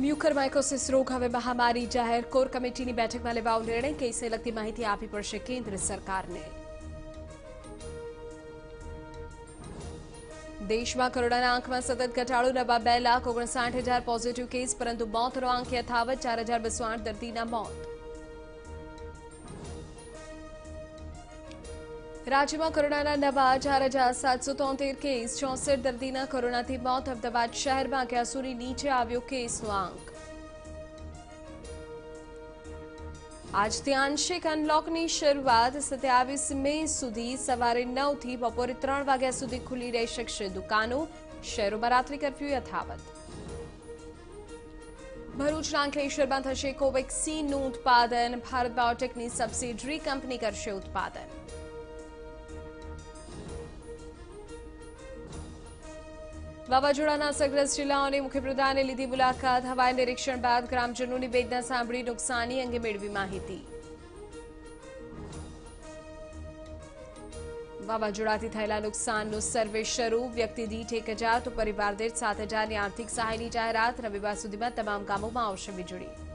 Mucormycosis रोग हवे महामारी जाहेर, कोर कमिटीनी बेठकमां लेवायो निर्णय। केसने लगती माहिती आपी पड़शे केंद्र सरकारने। देश में कोरोना आंक में सतत घटाड़ो। नवा 2,59,000 पॉजिटिव केस, परंतु मौत आंक यथावत 4,208 दर्दी मौत। राज्य में कोरोना नवा 4,773 केस, 64 दर्दी कोरोना थी मौत। अमदावाद शहर में 1100 नीचे आव्यो केसनो आंक। आज थी आंशिक अनलॉक की शुरुआत। 27 मई सुधी सवारे 9 थी बपोरे 3 वाग्या सुधी खुली रही शकशे दुकानों। शहरों में रात्रि कर्फ्यू यथावत। भरूच अंकलेश्वर में थशे कोवेक्सीन उत्पादन। भारत बायोटेक की सब्सिडरी कंपनी करशे उत्पादन। वावाजोड़ा असरग्रस्त जिलाओं ने मुख्यमंत्री लीधी मुलाकात। हवाई निरीक्षण बाद ग्रामजनों की वेदना सांभी नुकसानी अंगे मेळवी माहिती। वावाजोड़ाथी थयेला नुकसाननो सर्वे शुरू। व्यक्ति दीठ 1,000 तो परिवार दीठ 7,000 आर्थिक सहायनी जाहेरात। रविवार सुधीमां तमाम गामोमां आवशे वीजळी।